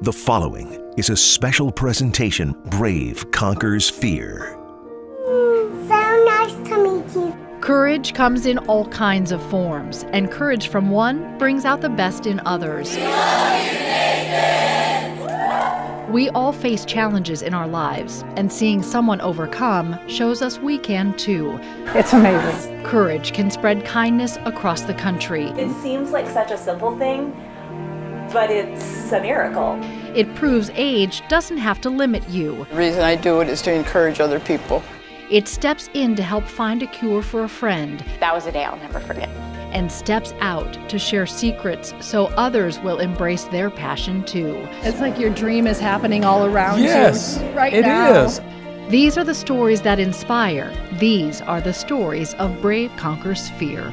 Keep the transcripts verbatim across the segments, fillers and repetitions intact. The following is a special presentation, Brave Conquers Fear. So nice to meet you. Courage comes in all kinds of forms, and courage from one brings out the best in others. We all face challenges in our lives, and seeing someone overcome shows us we can too. It's amazing. Courage can spread kindness across the country. It seems like such a simple thing, but it's a miracle. It proves age doesn't have to limit you. The reason I do it is to encourage other people. It steps in to help find a cure for a friend. That was a day I'll never forget. And steps out to share secrets so others will embrace their passion too. It's like your dream is happening all around yes, you right it now. Is. These are the stories that inspire. These are the stories of Brave Conquers Fear.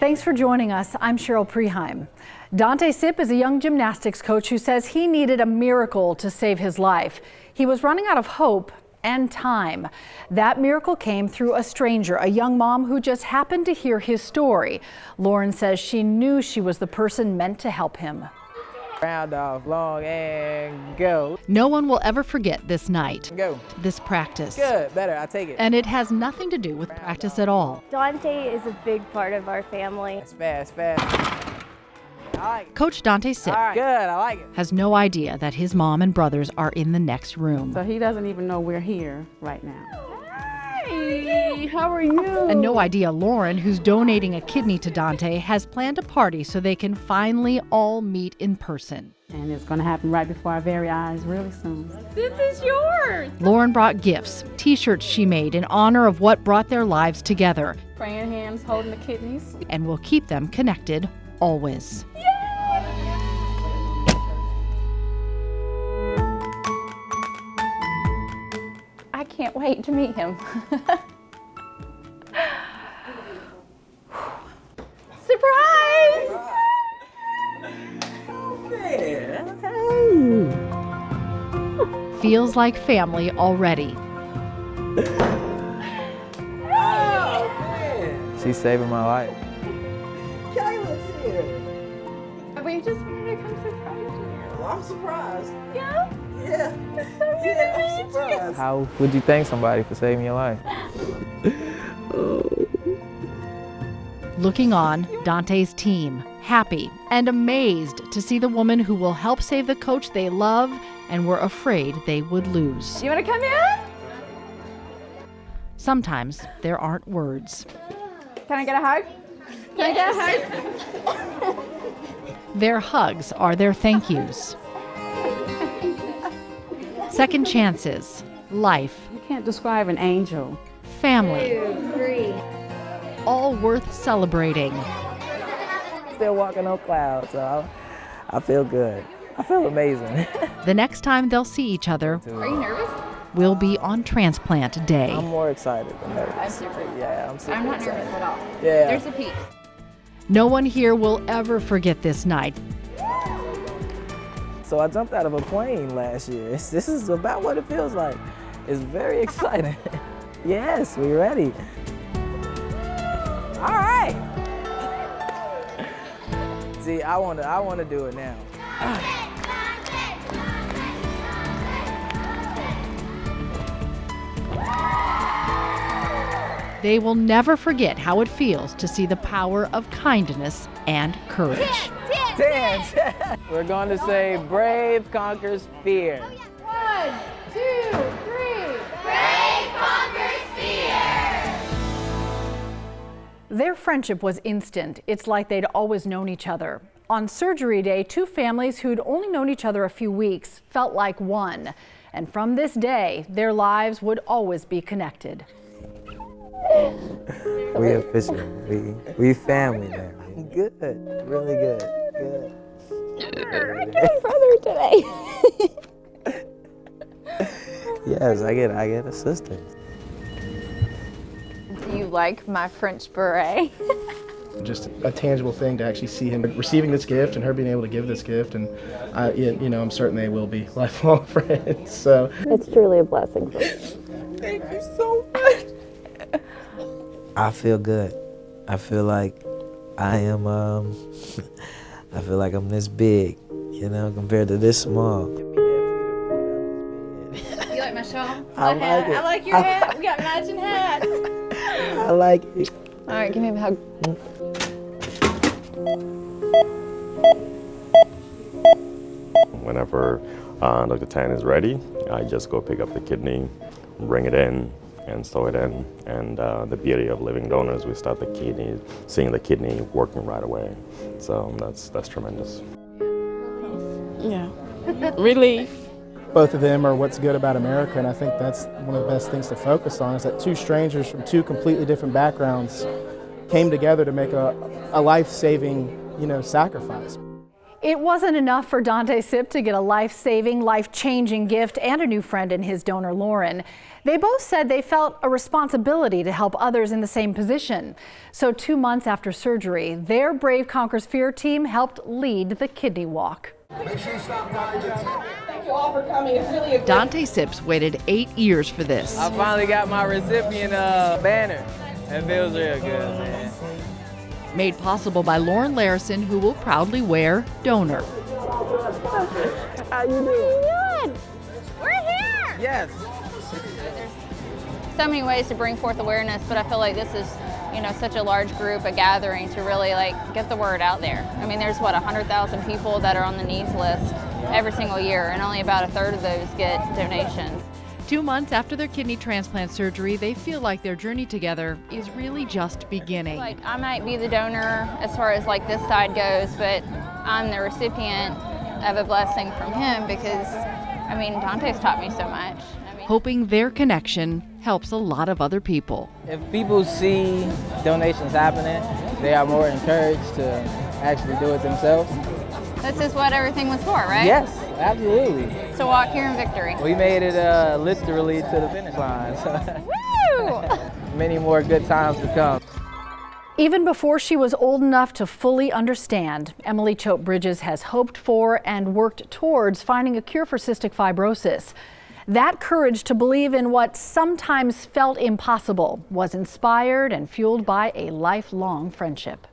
Thanks for joining us. I'm Cheryl Preheim. Dante Sipp is a young gymnastics coach who says he needed a miracle to save his life. He was running out of hope and time. That miracle came through a stranger, a young mom who just happened to hear his story. Lauren says she knew she was the person meant to help him. Round off, long and go. No one will ever forget this night. Go. This practice. Good, better, I'll take it. And it has nothing to do with Round practice off. At all. Dante is a big part of our family. That's fast, fast. Like Coach Dante Sipp right. Good, I like it. Has no idea that his mom and brothers are in the next room. So he doesn't even know we're here right now. Hey, how are you? And no idea Lauren, who's donating a kidney to Dante, has planned a party so they can finally all meet in person. And it's going to happen right before our very eyes really soon. This is yours! Lauren brought gifts, t-shirts she made in honor of what brought their lives together. Praying hands holding the kidneys. And will keep them connected always. I can't wait to meet him. Surprise! Feels like family already. She's saving my life. We just wanted to come surprise you. Well, I'm surprised. Yeah? Yeah. It's so good yeah, to meet you. How would you thank somebody for saving your life? Looking on, Dante's team, happy and amazed to see the woman who will help save the coach they love and were afraid they would lose. You want to come in? Sometimes there aren't words. Can I get a hug? Can yes. I get a hug? Their hugs are their thank yous. Second chances, life. You can't describe an angel. Family. Two, three. All worth celebrating. Still walking on clouds, so I feel good. I feel amazing. The next time they'll see each other. Are you nervous? We'll be on transplant day. I'm more excited than nervous. I'm super excited. Yeah, I'm super I'm not excited. nervous at all. Yeah. There's a peace. No one here will ever forget this night. So I jumped out of a plane last year. This is about what it feels like. It's very exciting. Yes, we're ready. All right. See, I want to I want to do it now. They will never forget how it feels to see the power of kindness and courage. Dance, dance, dance. Dance. We're going to say Brave Conquers Fear. One, two, three. Brave Conquers Fear. Their friendship was instant. It's like they'd always known each other. On surgery day, two families who'd only known each other a few weeks felt like one. And from this day, their lives would always be connected. We official. We we family now. Good. Really good. Good. I got a brother today. Yes, I get I get assistance. Do you like my French beret? Just a tangible thing to actually see him receiving this gift and her being able to give this gift, and I, you know, I'm certain they will be lifelong friends. So it's truly a blessing for me. Thank you so much. I feel good. I feel like I am, um, I feel like I'm this big, you know, compared to this small. You like my shawl? I my like hat. It. I like your I hat. Like... We got matching hats. I like it. All right, give me a hug. Whenever uh, Doctor Tan is ready, I just go pick up the kidney, bring it in, and stow it in. And uh, the beauty of living donors, we start the kidney, seeing the kidney working right away. So that's that's tremendous. Yeah, relief. Both of them are what's good about America, and I think that's one of the best things to focus on, is that two strangers from two completely different backgrounds came together to make a, a life-saving, you know, sacrifice. It wasn't enough for Dante Sipp to get a life-saving, life-changing gift and a new friend in his donor, Lauren. They both said they felt a responsibility to help others in the same position. So two months after surgery, their Brave Conquers Fear team helped lead the kidney walk. Make sure you stop by again. Thank you all for coming. It's really a good... Dante Sipp waited eight years for this. I finally got my recipient uh, banner. It feels real good, man. Made possible by Lauren Larison, who will proudly wear donor. How you doing? Good. We're here. Yes. There's so many ways to bring forth awareness, but I feel like this is, you know, such a large group, a gathering to really like get the word out there. I mean, there's what one hundred thousand people that are on the needs list every single year, and only about a third of those get donations. Two months after their kidney transplant surgery, they feel like their journey together is really just beginning. Like, I might be the donor as far as like this side goes, but I'm the recipient of a blessing from him because, I mean, Dante's taught me so much. I mean, hoping their connection helps a lot of other people. If people see donations happening, they are more encouraged to actually do it themselves. This is what everything was for, right? Yes, absolutely. To so walk here in victory. We made it uh, literally to the finish line. So. Woo! Many more good times to come. Even before she was old enough to fully understand, Emily Choate Bridges has hoped for and worked towards finding a cure for cystic fibrosis. That courage to believe in what sometimes felt impossible was inspired and fueled by a lifelong friendship.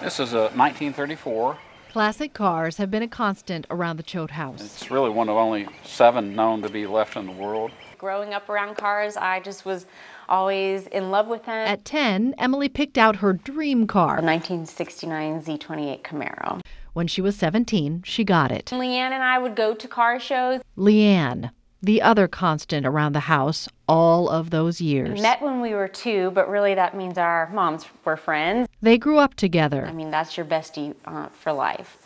This is a nineteen thirty-four. Classic cars have been a constant around the Choate house. It's really one of only seven known to be left in the world. Growing up around cars, I just was always in love with them. At ten, Emily picked out her dream car. A nineteen sixty-nine Z twenty-eight Camaro. When she was seventeen, she got it. Leanne and I would go to car shows. Leanne, the other constant around the house all of those years. We met when we were two, but really that means our moms were friends. They grew up together. I mean, that's your bestie uh, for life.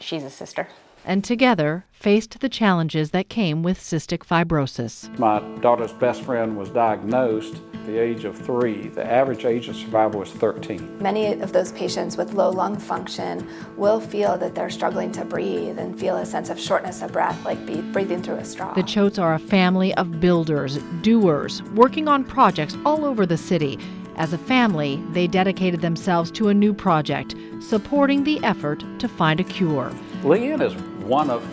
She's a sister. And together faced the challenges that came with cystic fibrosis. My daughter's best friend was diagnosed at the age of three. The average age of survival is thirteen. Many of those patients with low lung function will feel that they're struggling to breathe and feel a sense of shortness of breath, like be breathing through a straw. The Choates are a family of builders, doers, working on projects all over the city. As a family, they dedicated themselves to a new project, supporting the effort to find a cure. Leanne is one of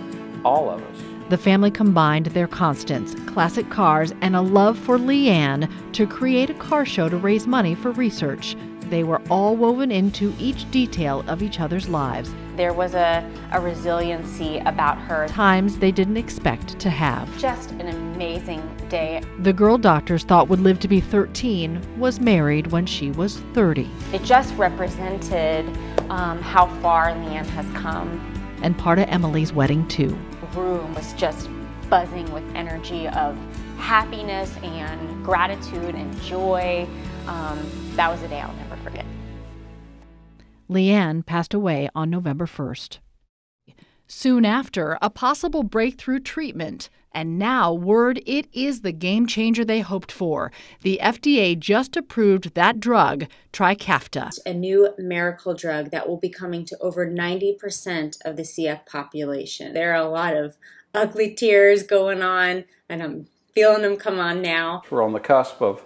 all of us. The family combined their constants, classic cars, and a love for Leanne to create a car show to raise money for research. They were all woven into each detail of each other's lives. There was a, a resiliency about her. Times they didn't expect to have. Just an amazing day. The girl doctors thought would live to be thirteen was married when she was thirty. It just represented um, how far Leanne has come. And part of Emily's wedding too. The room was just buzzing with energy of happiness and gratitude and joy. Um, that was a day I'll never forget. Leanne passed away on November first. Soon after, a possible breakthrough treatment, and now word it is the game changer they hoped for. The F D A just approved that drug, Trikafta. A new miracle drug that will be coming to over ninety percent of the C F population. There are a lot of ugly tears going on, and I'm feeling them come on now. We're on the cusp of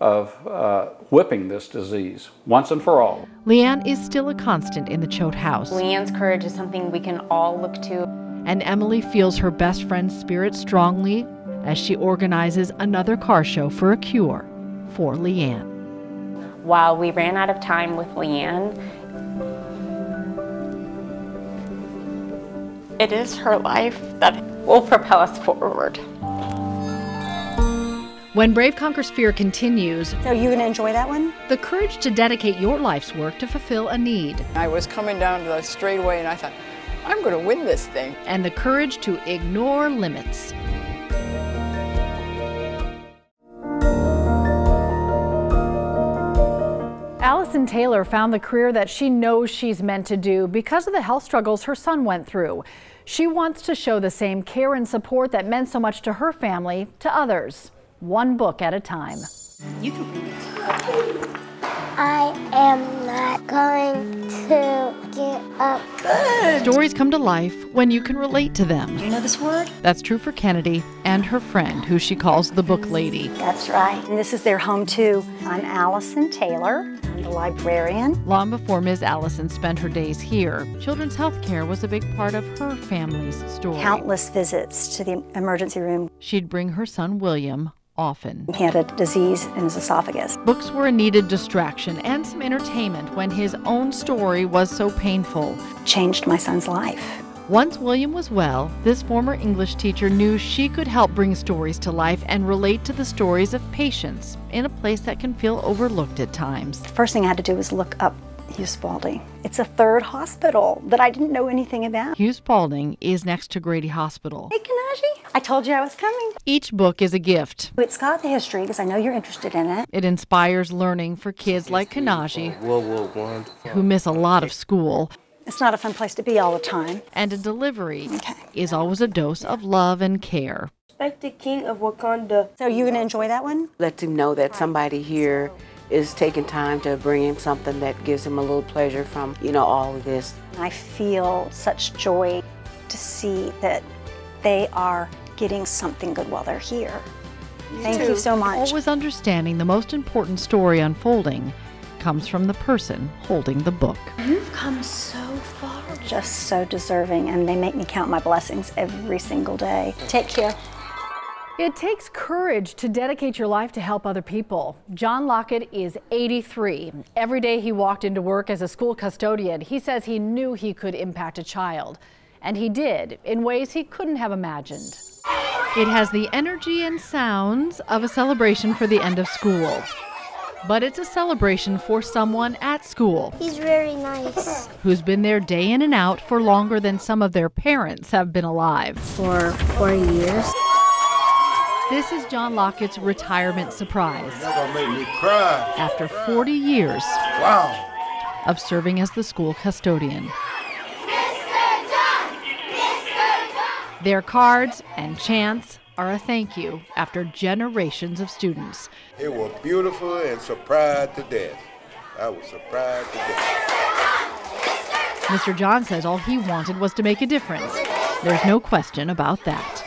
of uh, whipping this disease once and for all. Leanne is still a constant in the Choate house. Leanne's courage is something we can all look to. And Emily feels her best friend's spirit strongly as she organizes another car show for a cure for Leanne. While we ran out of time with Leanne, It is her life that will propel us forward. When Brave Conquers Fear continues, so you gonna enjoy that one? The courage to dedicate your life's work to fulfill a need. I was coming down the straightaway and I thought, I'm gonna win this thing. And the courage to ignore limits. Allison Taylor found the career that she knows she's meant to do because of the health struggles her son went through. She wants to show the same care and support that meant so much to her family to others. One book at a time. You can read it. I am not going to get up. Good. Stories come to life when you can relate to them. Do you know this word? That's true for Kennedy and her friend, who she calls the book lady. That's right. And this is their home, too. I'm Allison Taylor. I'm the librarian. Long before Miz Allison spent her days here, children's health care was a big part of her family's story. Countless visits to the emergency room. She'd bring her son, William, often. He had a disease in his esophagus. Books were a needed distraction and some entertainment when his own story was so painful. Changed my son's life. Once William was well, this former English teacher knew she could help bring stories to life and relate to the stories of patients in a place that can feel overlooked at times. The first thing I had to do was look up Hughes Spaulding. It's a third hospital that I didn't know anything about. Hughes Spaulding is next to Grady Hospital. Hey, Kanaji, I told you I was coming. Each book is a gift. It's got the history because I know you're interested in it. It inspires learning for kids like Kanaji, World War One, who miss a lot of school. It's not a fun place to be all the time. And a delivery okay. is always a dose of love and care. Respect the King of Wakanda. So you gonna enjoy that one? Let him know that somebody here is taking time to bring him something that gives him a little pleasure from, you know, all of this. I feel such joy to see that they are getting something good while they're here. You Thank too. you so much. Always understanding the most important story unfolding comes from the person holding the book. You've come so far. Just so deserving, and they make me count my blessings every single day. Take care. It takes courage to dedicate your life to help other people. John Lockett is eighty-three. Every day he walked into work as a school custodian, he says he knew he could impact a child. And he did, in ways he couldn't have imagined. It has the energy and sounds of a celebration for the end of school. But it's a celebration for someone at school. He's very nice. Who's been there day in and out for longer than some of their parents have been alive. For four years. This is John Lockett's retirement surprise. You're gonna make me cry. After forty years wow. of serving as the school custodian. Mister John! Mister John! Their cards and chants are a thank you after generations of students. It was beautiful and surprised to death. I was surprised to death. Mister John, Mister John. Mister John says all he wanted was to make a difference. There's no question about that.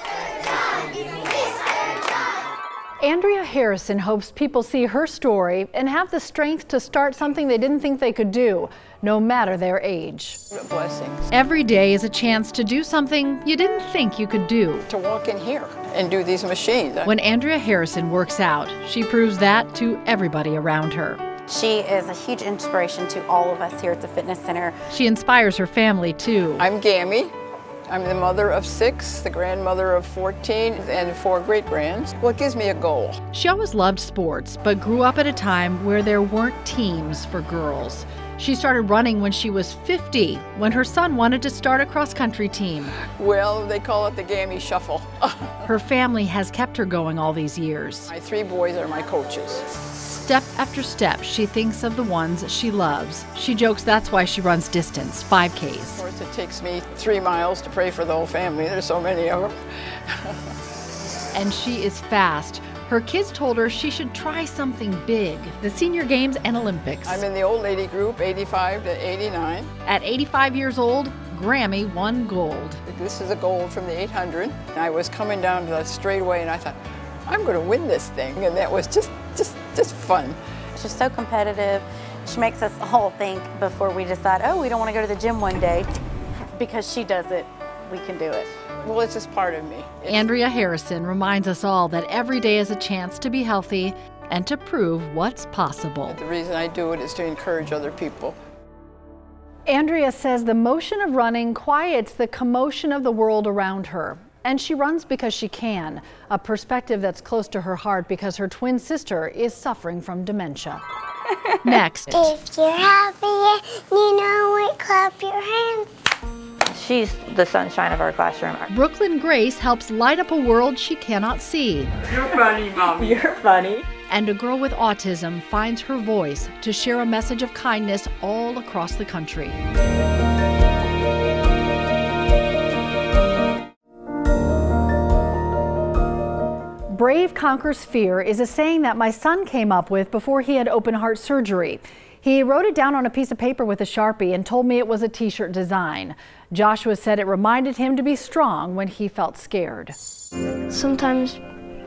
Andrea Harrison hopes people see her story and have the strength to start something they didn't think they could do, no matter their age. Blessings. Every day is a chance to do something you didn't think you could do. To walk in here and do these machines. When Andrea Harrison works out, she proves that to everybody around her. She is a huge inspiration to all of us here at the fitness center. She inspires her family too. I'm Gammy. I'm the mother of six, the grandmother of fourteen, and four great-grands. Well, it gives me a goal. She always loved sports, but grew up at a time where there weren't teams for girls. She started running when she was fifty, when her son wanted to start a cross-country team. Well, they call it the Gammy Shuffle. Her family has kept her going all these years. My three boys are my coaches. Step after step, she thinks of the ones she loves. She jokes that's why she runs distance, five Ks. Of course, it takes me three miles to pray for the whole family. There's so many of them. And she is fast. Her kids told her she should try something big, the Senior Games and Olympics. I'm in the old lady group, eighty-five to eighty-nine. At eighty-five years old, Grammy won gold. This is a gold from the eight hundred. I was coming down to the straightaway, and I thought, I'm going to win this thing, and that was just, just, just fun. She's so competitive. She makes us all think before we decide, oh, we don't want to go to the gym one day. Because she does it, we can do it. Well, it's just part of me. It's Andrea Harrison reminds us all that every day is a chance to be healthy and to prove what's possible. The reason I do it is to encourage other people. Andrea says the motion of running quiets the commotion of the world around her. And she runs because she can, a perspective that's close to her heart because her twin sister is suffering from dementia. Next. If you're happy, you know it, clap your hands. She's the sunshine of our classroom. Brooklyn Grace helps light up a world she cannot see. You're funny, Mom. You're funny. And a girl with autism finds her voice to share a message of kindness all across the country. Brave conquers fear is a saying that my son came up with before he had open heart surgery. He wrote it down on a piece of paper with a Sharpie and told me it was a t-shirt design. Joshua said it reminded him to be strong when he felt scared. Sometimes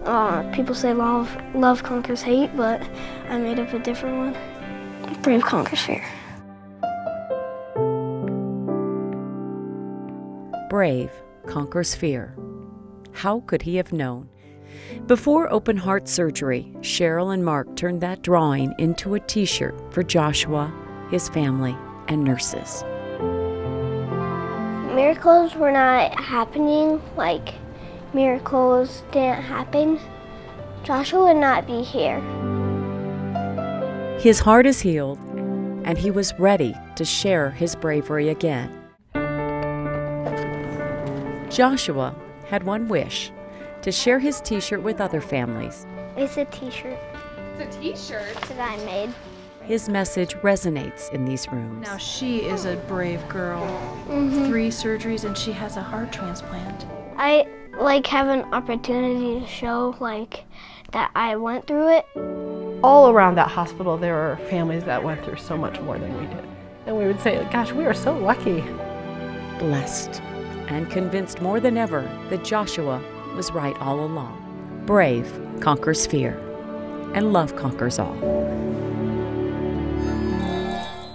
Uh, people say love, love conquers hate, but I made up a different one. Brave conquers fear. Brave conquers fear. How could he have known? Before open heart surgery, Cheryl and Mark turned that drawing into a t-shirt for Joshua, his family, and nurses. Miracles were not happening, like miracles didn't happen, Joshua would not be here. His heart is healed, and he was ready to share his bravery again. Joshua had one wish, to share his t-shirt with other families. It's a t-shirt. It's a t-shirt that I made. His message resonates in these rooms. Now she is a brave girl. Mm-hmm. Three surgeries, and she has a heart transplant. I like have an opportunity to show like that I went through it. All around that hospital there are families that went through so much more than we did. And we would say, gosh, we are so lucky. Blessed and convinced more than ever that Joshua was right all along. Brave conquers fear, and love conquers all.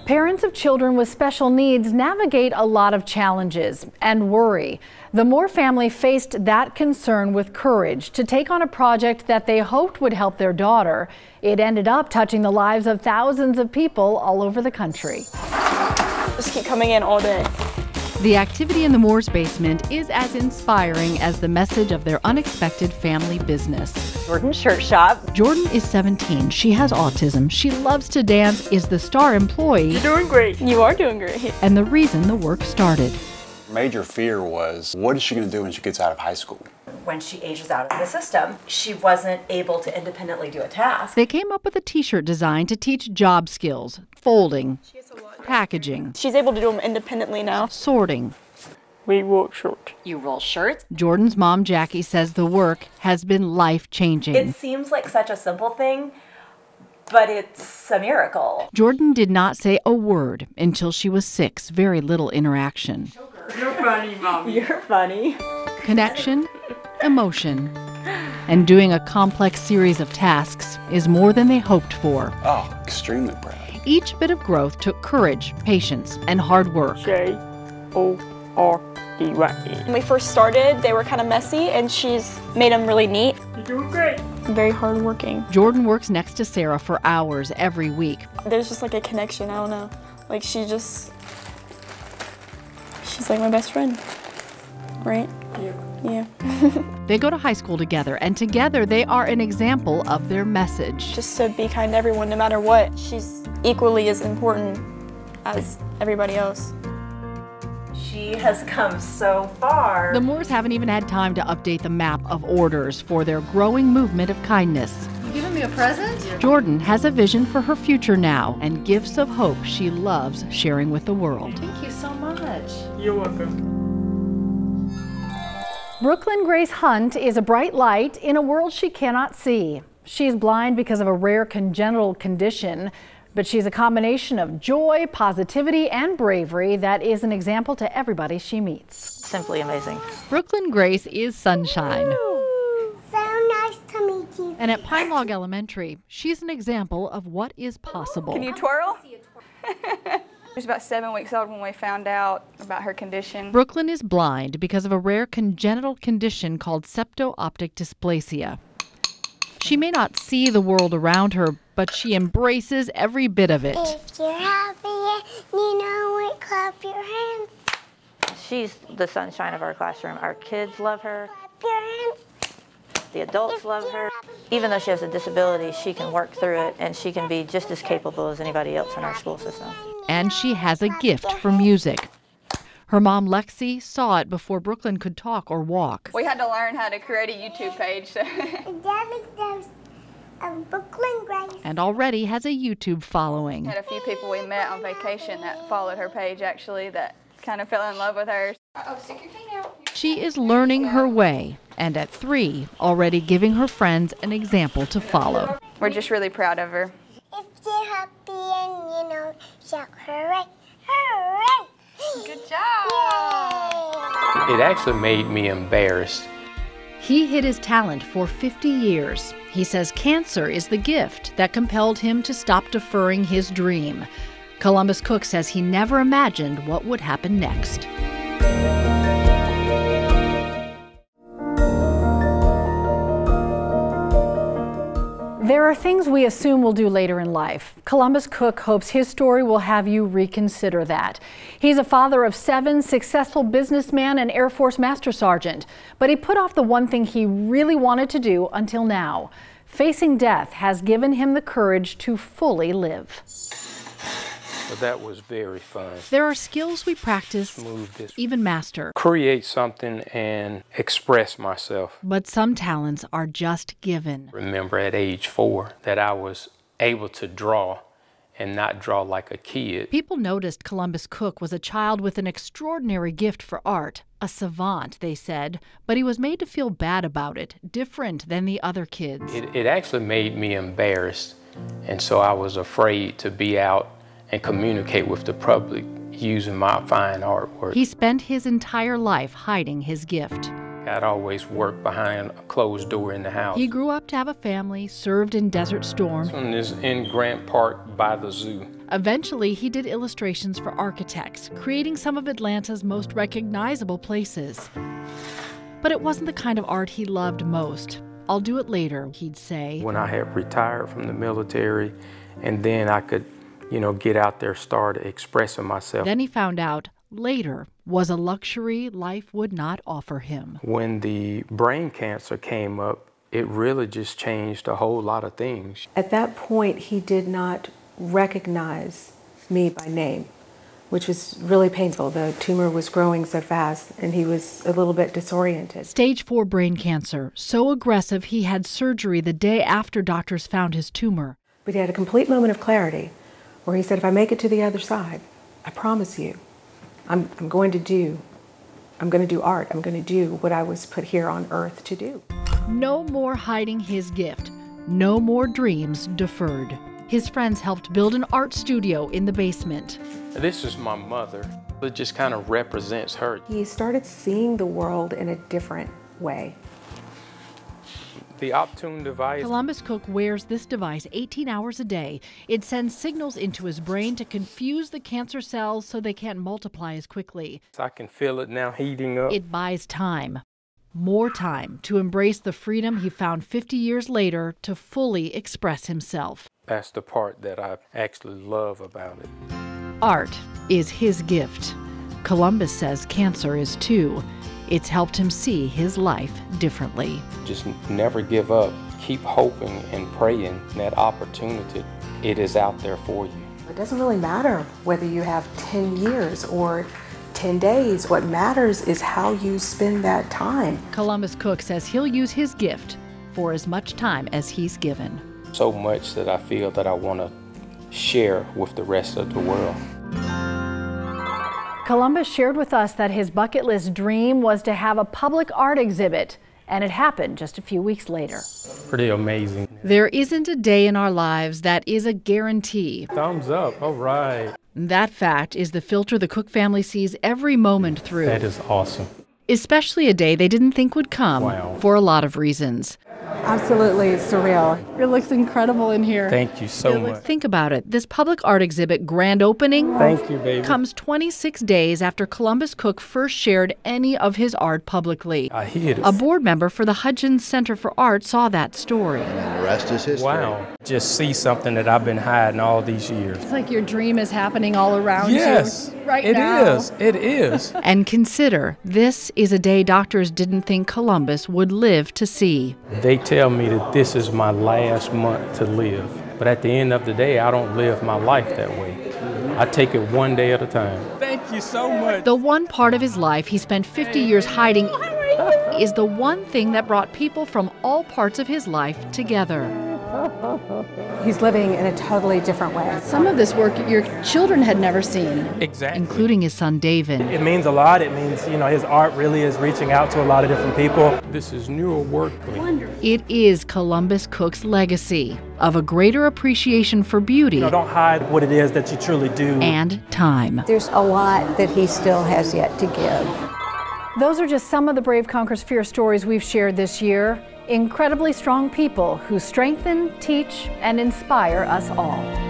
Parents of children with special needs navigate a lot of challenges and worry. The Moore family faced that concern with courage to take on a project that they hoped would help their daughter. It ended up touching the lives of thousands of people all over the country. Just keep coming in all day. The activity in the Moore's basement is as inspiring as the message of their unexpected family business. Jordan Shirt Shop. Jordan is seventeen. She has autism. She loves to dance, is the star employee. You're doing great. You are doing great. And the reason the work started. Major fear was, what is she going to do when she gets out of high school? When she ages out of the system, she wasn't able to independently do a task. They came up with a t-shirt design to teach job skills, folding, packaging. She's able to do them independently now. Sorting. We roll shirts. You roll shirts? Jordan's mom, Jackie, says the work has been life-changing. It seems like such a simple thing, but it's a miracle. Jordan did not say a word until she was six. Very little interaction. You're funny, Mom. You're funny. Connection, emotion, and doing a complex series of tasks is more than they hoped for. Oh, extremely proud. Each bit of growth took courage, patience, and hard work. J O R D Y E. When we first started, they were kind of messy, and she's made them really neat. You're doing great. Very hardworking. Jordan works next to Sarah for hours every week. There's just like a connection, I don't know. Like she just, she's like my best friend, right? Yeah. Yeah. They go to high school together, and together they are an example of their message. Just to be kind to everyone no matter what. She's equally as important as everybody else. She has come so far. The Moores haven't even had time to update the map of orders for their growing movement of kindness. You giving me a present? Jordan has a vision for her future now and gifts of hope she loves sharing with the world. Thank you so much. You're welcome. Brooklyn Grace Hunt is a bright light in a world she cannot see. She's blind because of a rare congenital condition. But she's a combination of joy, positivity, and bravery that is an example to everybody she meets. Simply amazing. Brooklyn Grace is sunshine. Ooh, so nice to meet you. And at Pine Log Elementary, she's an example of what is possible. Can you twirl? It was about seven weeks old when we found out about her condition. Brooklyn is blind because of a rare congenital condition called septo-optic dysplasia. She may not see the world around her, but she embraces every bit of it. If you're happy, you know it, clap your hands. She's the sunshine of our classroom. Our kids love her. Clap your hands. The adults if love her. Happy. Even though she has a disability, she can work through it, and she can be just as capable as anybody else in our school system. And she has a gift for music. Her mom, Lexi, saw it before Brooklyn could talk or walk. We had to learn how to create a YouTube page. So. And already has a YouTube following. Had a few people we met on vacation that followed her page, actually, that kind of fell in love with her. Uh-oh, stick your feet out. She is learning her way, and at three, already giving her friends an example to follow. We're just really proud of her. If you're happy and you know, shout hooray, hooray. Good job! Yay. It actually made me embarrassed. He hid his talent for fifty years. He says cancer is the gift that compelled him to stop deferring his dream. Columbus Cook says he never imagined what would happen next. There are things we assume we'll do later in life. Columbus Cook hopes his story will have you reconsider that. He's a father of seven, successful businessman, and Air Force Master Sergeant. But he put off the one thing he really wanted to do until now. Facing death has given him the courage to fully live. Well, that was very fun. There are skills we practice, even master. Create something and express myself. But some talents are just given. Remember at age four that I was able to draw and not draw like a kid. People noticed Columbus Cook was a child with an extraordinary gift for art. A savant, they said, but he was made to feel bad about it, different than the other kids. It, it actually made me embarrassed, and so I was afraid to be out and communicate with the public using my fine artwork. He spent his entire life hiding his gift. I'd always worked behind a closed door in the house. He grew up to have a family, served in Desert Storm. This one is in Grant Park by the zoo. Eventually, he did illustrations for architects, creating some of Atlanta's most recognizable places. But it wasn't the kind of art he loved most. I'll do it later, he'd say. When I had retired from the military, and then I could you know, get out there, start expressing myself. Then he found out later was a luxury life would not offer him. When the brain cancer came up, it really just changed a whole lot of things. At that point, he did not recognize me by name, which was really painful. The tumor was growing so fast, and he was a little bit disoriented. Stage four brain cancer, so aggressive he had surgery the day after doctors found his tumor. But he had a complete moment of clarity, where he said, if I make it to the other side, I promise you, I'm, I'm going to do, I'm going to do art. I'm going to do what I was put here on earth to do. No more hiding his gift. No more dreams deferred. His friends helped build an art studio in the basement. This is my mother. It just kind of represents her. He started seeing the world in a different way. The Optune device. Columbus Cook wears this device eighteen hours a day. It sends signals into his brain to confuse the cancer cells so they can't multiply as quickly. I can feel it now heating up. It buys time, more time, to embrace the freedom he found fifty years later to fully express himself. That's the part that I actually love about it. Art is his gift. Columbus says cancer is too. It's helped him see his life differently. Just never give up. Keep hoping and praying that opportunity, it is out there for you. It doesn't really matter whether you have ten years or ten days. What matters is how you spend that time. Columbus Cook says he'll use his gift for as much time as he's given. So much that I feel that I want to share with the rest of the world. Columbus shared with us that his bucket list dream was to have a public art exhibit, and it happened just a few weeks later. Pretty amazing. There isn't a day in our lives that is a guarantee. Thumbs up, all right. That fact is the filter the Cook family sees every moment through. That is awesome. Especially a day they didn't think would come, wow, for a lot of reasons. Absolutely surreal. It looks incredible in here. Thank you so much. Think about it. This public art exhibit grand opening Thank you, baby. comes twenty-six days after Columbus Cook first shared any of his art publicly. I hear it. A board member for the Hudgens Center for Art saw that story. And the rest is history. Wow. Just see something that I've been hiding all these years. It's like your dream is happening all around yes, you right it now. It is. It is. And consider, this is a day doctors didn't think Columbus would live to see. They tell me that this is my last month to live, but at the end of the day, I don't live my life that way. I take it one day at a time. Thank you so much. The one part of his life he spent fifty years hiding is the one thing that brought people from all parts of his life together. He's living in a totally different way. Some of this work your children had never seen. Exactly. Including his son, David. It means a lot. It means, you know, his art really is reaching out to a lot of different people. This is newer work. Wonderful. It is Columbus Cook's legacy of a greater appreciation for beauty. You know, don't hide what it is that you truly do. And time. There's a lot that he still has yet to give. Those are just some of the Brave Conquers Fear stories we've shared this year. Incredibly strong people who strengthen, teach, and inspire us all.